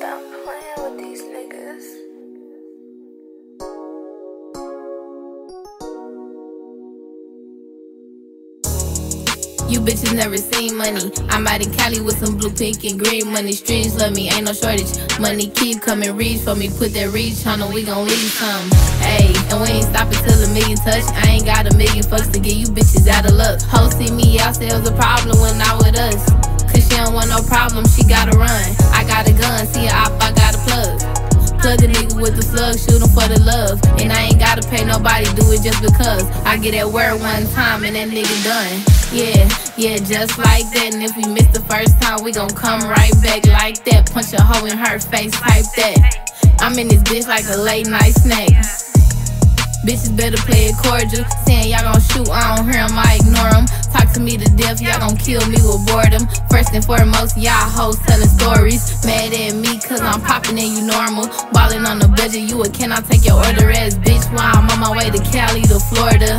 Stop playing with these niggas. You bitches never seen money. I'm out in Cali with some blue, pink, and green money. Streets love me, ain't no shortage. Money keep coming, reach for me. Put that reach on them, we gon' leave some. Ayy, and we ain't stopping till a million touch. I ain't got a million fucks to give you bitches out of luck. Hoes see me out, say it was a problem when I with us. Cause she don't want no problem, she gotta run. I got a gun, see a op, I got a plug. Plug a nigga with the slug, shoot him for the love. And I ain't gotta pay nobody, do it just because. I get that word one time and that nigga done. Yeah, just like that. And if we miss the first time, we gon' come right back like that. Punch a hoe in her face, type that. I'm in this bitch like a late night snack. Bitches better play it cordial. Saying y'all gon' shoot, I don't hear 'em, I ignore 'em. Talk to me to death, y'all gon' kill me with boredom. First and foremost, y'all hoes telling stories. Mad at me cause I'm popping and you normal. Ballin' on the budget, you a cannot take your order ass bitch. While I'm on my way to Cali to Florida.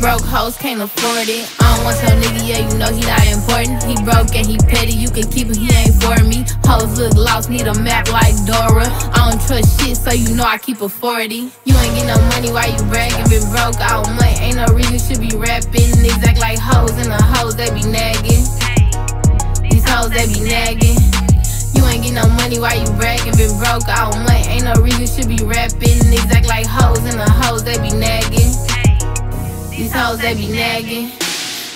Broke hoes can't afford it. I don't want your nigga, yeah, you know he not important. He broke and he petty, you can keep him, he ain't for me. Hoes look lost, need a map like Dora. I don't trust shit, so you know I keep a 40. You ain't get no money, why you bragging? Been broke all month, ain't no reason you should be rapping. Niggas act like hoes and the hoes, they be nagging. These hoes, they be nagging. You ain't get no money, why you bragging? Been broke all month, ain't no reason you should be rapping. Niggas act like hoes and the hoes, they be nagging. These hoes, they be nagging.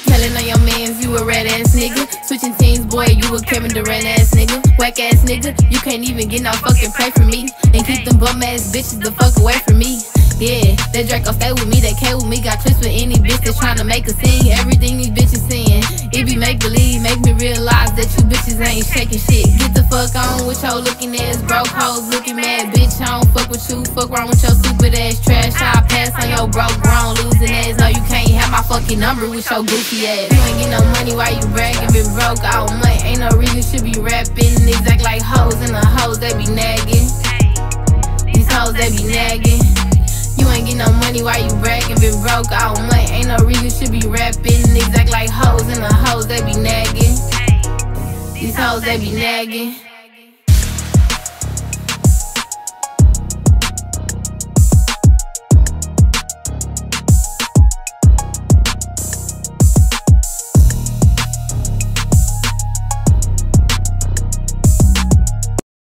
Telling on your mans, you a red ass nigga. Switching teams, boy, you a Kevin Durant ass nigga. Whack ass nigga, you can't even get no fucking play from me. And keep them bum ass bitches the fuck away from me. Yeah, that Draco stay with me, that K with me. Got clips with any bitch that's trying to make a scene. Everything these bitches saying, it be make believe. Make me realize that you bitches ain't shaking shit. Get the fuck on with your looking ass broke hoes. Looking mad, bitch, I don't fuck with you. Fuck wrong with your stupid ass trash. I pass on your broke, grown, losing ass. No, you can't have my fucking number with your goofy ass. You ain't get no money, why you bragging? Been broke all month, ain't no reason you should be rapping. Niggas act like hoes and the hoes, they be nagging. These hoes, they be nagging. You ain't get no money, why you bragging? Been broke all month, ain't no reason you should be rapping. Niggas act like hoes and the hoes, they be nagging. These hoes, they be nagging.